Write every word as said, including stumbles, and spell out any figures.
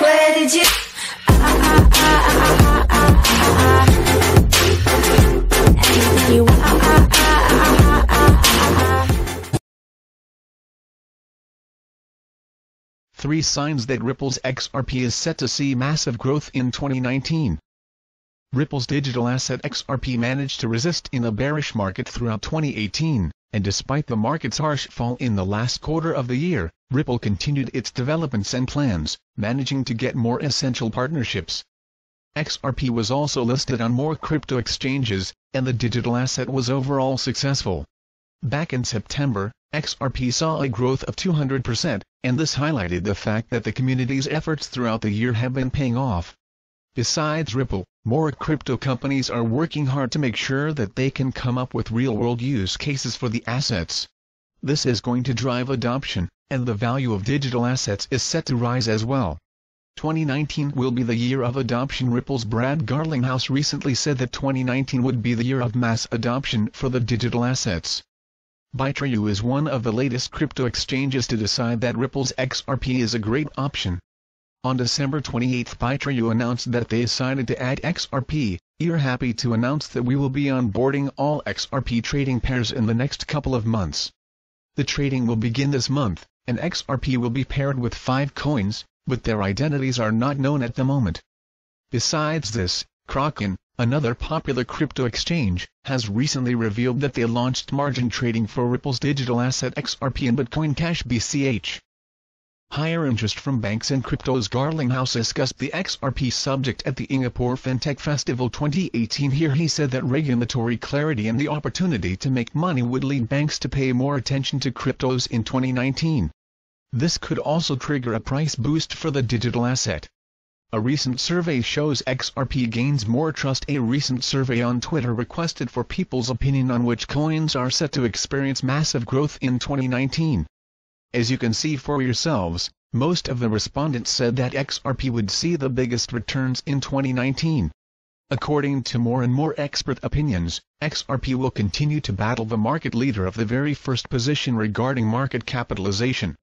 Where did you? Ah, ah, ah, ah, ah, ah, ah. You ah, ah, ah, ah, ah, ah. Three signs that Ripple's X R P is set to see massive growth in twenty nineteen. Ripple's digital asset X R P managed to resist in a bearish market throughout twenty eighteen, and despite the market's harsh fall in the last quarter of the year, Ripple continued its developments and plans, managing to get more essential partnerships. X R P was also listed on more crypto exchanges, and the digital asset was overall successful. Back in September, X R P saw a growth of two hundred percent, and this highlighted the fact that the community's efforts throughout the year have been paying off. Besides Ripple, more crypto companies are working hard to make sure that they can come up with real-world use cases for the assets. This is going to drive adoption, and the value of digital assets is set to rise as well. twenty nineteen will be the year of adoption. Ripple's Brad Garlinghouse recently said that twenty nineteen would be the year of mass adoption for the digital assets. Bitrue is one of the latest crypto exchanges to decide that Ripple's X R P is a great option. On December twenty-eighth, Bitrue announced that they decided to add X R P. "We're happy to announce that we will be onboarding all X R P trading pairs in the next couple of months. The trading will begin this month, and X R P will be paired with five coins, but their identities are not known at the moment." Besides this, Kraken, another popular crypto exchange, has recently revealed that they launched margin trading for Ripple's digital asset X R P and Bitcoin Cash B C H. Higher interest from banks and cryptos. Garlinghouse discussed the X R P subject at the Singapore Fintech Festival twenty eighteen. Here he said that regulatory clarity and the opportunity to make money would lead banks to pay more attention to cryptos in twenty nineteen. This could also trigger a price boost for the digital asset. A recent survey shows X R P gains more trust. A recent survey on Twitter requested for people's opinion on which coins are set to experience massive growth in twenty nineteen. As you can see for yourselves, most of the respondents said that X R P would see the biggest returns in twenty nineteen. According to more and more expert opinions, X R P will continue to battle the market leader of the very first position regarding market capitalization.